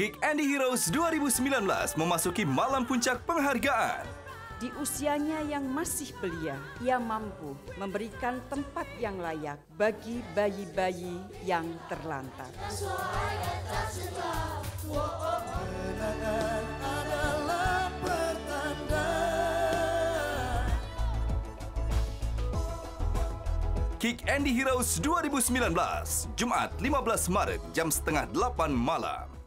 Kick Andy Heroes 2019 memasuki malam puncak penghargaan. Di usianya yang masih belia, ia mampu memberikan tempat yang layak bagi bayi-bayi yang terlantar. Kick Andy Heroes 2019, Jumat 15 Maret jam 7:30 malam.